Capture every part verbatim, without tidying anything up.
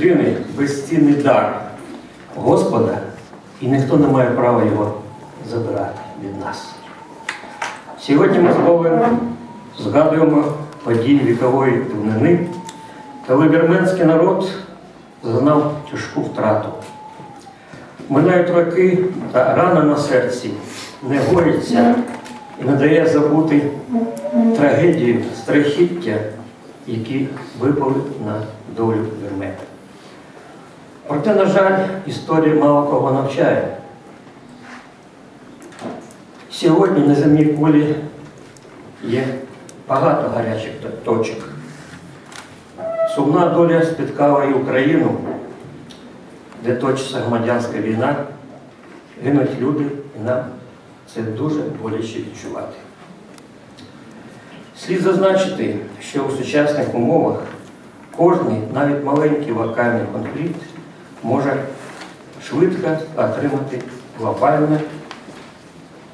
людини безцінний дар Господа, і ніхто не має права його забирати від нас. Сьогодні ми знову згадуємо події вікової давнини, коли вірменський народ зазнав тяжку втрату. Минають роки, та рана на серці не горіться і не дає забути трагедію, страхіття, які випали на долю вірмен. Проте, на жаль, історія мало кого навчає. Сьогодні на земній кулі є багато гарячих точок. Сумна доля спіткала і Україну, де точиться громадянська війна, гинуть люди, і нам це дуже боляче відчувати. Слід зазначити, що у сучасних умовах кожний, навіть маленький локальний конфлікт може швидко отримати глобальне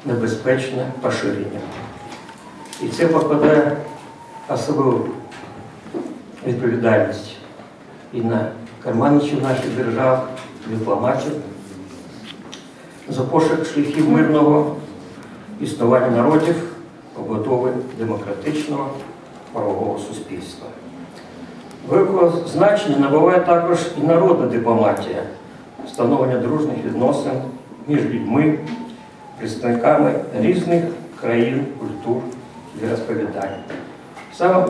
небезпечне поширення. І це покладає особливу відповідальність і на керманичів наших держав, дипломатів за пошук шляхів мирного існування народів, побудови демократичного правового суспільства. Великого значення набуває також і народна дипломатія, встановлення дружніх відносин між людьми, представниками різних країн, культур і розповідань. Саме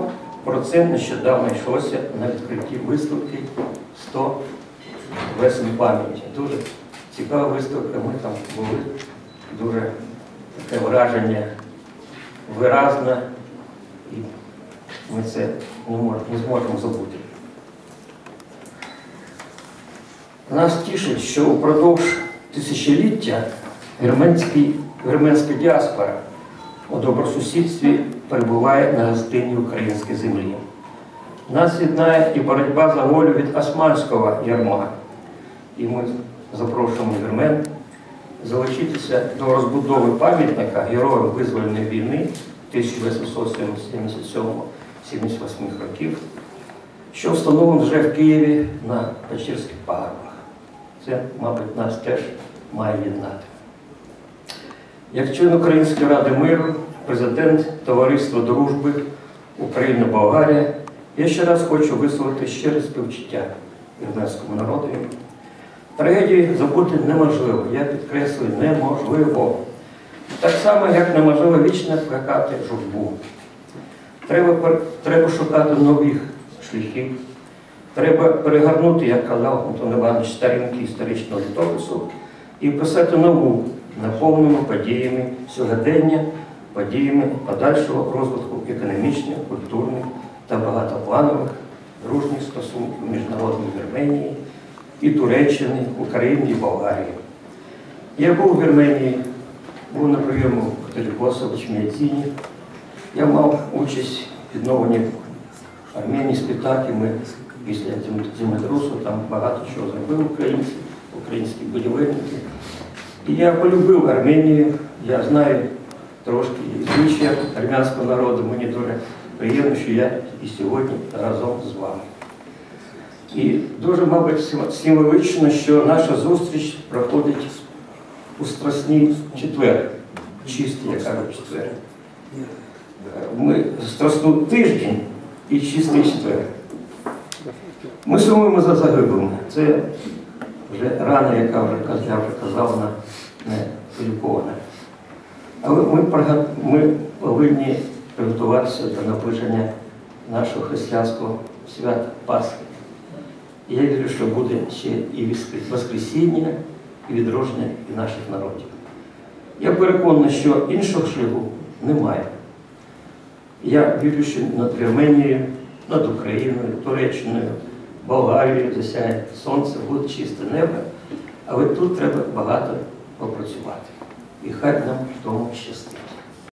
про це нещодавно йшлося на відкритті виставки сто весень пам'яті. Дуже цікава виставка, ми там були, дуже таке враження виразне, і ми це не, мож, не зможемо забути. Нас тішить, що упродовж тисячоліття вірменська діаспора у добросусідстві перебуває на гостинній українській землі. Нас єднає і боротьба за волю від османського ярма. І ми запрошуємо вірмен залучитися до розбудови пам'ятника Героям Визвольної війни тисяча вісімсот сімдесят сьомого — сімдесят восьмого років, що встановлено вже в Києві на Печерських пагорбах. Це, мабуть, нас теж має єднати. Як член Української ради миру, президент Товариства дружби Україна-Болгарія, я ще раз хочу висловити щире співчуття вірменському народу. Трагедії забути неможливо, я підкреслюю, неможливо. Так само, як неможливо вічно плекати журбу. Треба, треба шукати нових шляхів, треба перегорнути, як казав Антон Іванович, сторінки історичного літопису і писати нову, наповнену подіями сьогодення, подіями подальшого розвитку економічних, культурних та багатопланових дружніх стосунків між народами Вірменії і Туреччини, України і Болгарії. Я був у Вірменії, був на прийому Котелькосович в Міяціні. Я мав участь в відновленні Арменії спектаклі. Ми після землетрусу там багато чого зробили українці, українські будівельники. І я полюбив Арменію, я знаю трошки звичаї армянського народу. Мені дуже приємно, що я і сьогодні разом з вами. І дуже, мабуть, символічно, що наша зустріч проходить у страсний четвер, чистий, я кажу, четвер. Ми страсну тиждень і чистий четвер. Ми сумуємо за загиблими. Це вже рана, яка вже, я вже казав, вона не полікована. Але ми, ми повинні приготуватися до наближення нашого християнського свята Пасхи. І я вірю, що буде ще і воскресіння, і відродження і наших народів. Я переконаний, що іншого шляху немає. Я вірю, що над Вірменією, над Україною, Туреччиною, Болгарією засяє сонце, буде чисте небо, але тут треба багато попрацювати. І хай нам в тому щастить.